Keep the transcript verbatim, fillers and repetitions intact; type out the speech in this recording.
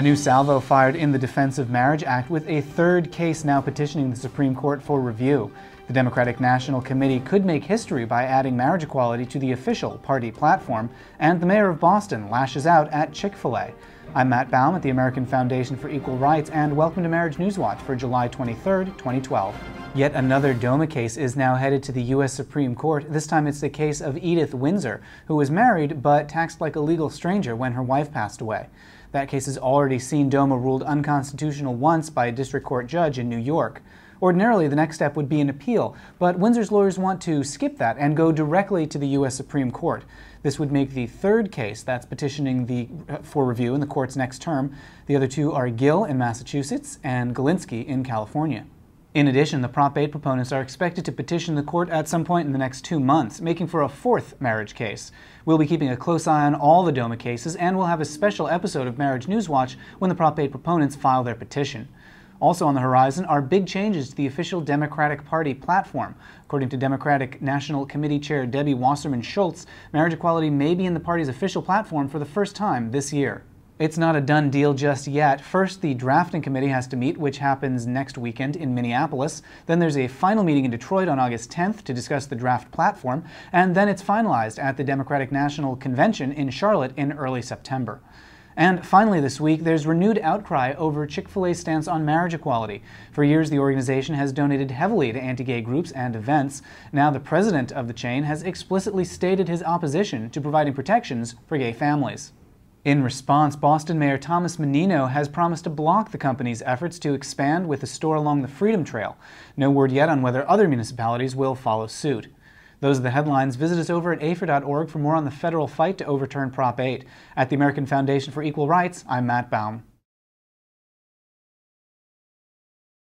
A new salvo fired in the Defense of Marriage Act, with a third case now petitioning the Supreme Court for review. The Democratic National Committee could make history by adding marriage equality to the official party platform, and the mayor of Boston lashes out at Chick-fil-A. I'm Matt Baum at the American Foundation for Equal Rights, and welcome to Marriage News Watch for July twenty-third, twenty twelve. Yet another DOMA case is now headed to the U S Supreme Court. This time it's the case of Edith Windsor, who was married but taxed like a legal stranger when her wife passed away. That case has already seen DOMA ruled unconstitutional once by a district court judge in New York. Ordinarily, the next step would be an appeal, but Windsor's lawyers want to skip that and go directly to the U S Supreme Court. This would make the third case that's petitioning the, uh, for review in the court's next term. The other two are Gill in Massachusetts and Galinsky in California. In addition, the Prop eight proponents are expected to petition the court at some point in the next two months, making for a fourth marriage case. We'll be keeping a close eye on all the DOMA cases, and we'll have a special episode of Marriage News Watch when the Prop eight proponents file their petition. Also on the horizon are big changes to the official Democratic Party platform. According to Democratic National Committee Chair Debbie Wasserman-Schultz, marriage equality may be in the party's official platform for the first time this year. It's not a done deal just yet. First, the drafting committee has to meet, which happens next weekend in Minneapolis. Then there's a final meeting in Detroit on August tenth to discuss the draft platform, and then it's finalized at the Democratic National Convention in Charlotte in early September. And finally this week, there's renewed outcry over Chick-fil-A's stance on marriage equality. For years, the organization has donated heavily to anti-gay groups and events. Now the president of the chain has explicitly stated his opposition to providing protections for gay families. In response, Boston Mayor Thomas Menino has promised to block the company's efforts to expand with a store along the Freedom Trail. No word yet on whether other municipalities will follow suit. Those are the headlines. Visit us over at A F R dot org for more on the federal fight to overturn Prop eight. At the American Foundation for Equal Rights, I'm Matt Baum.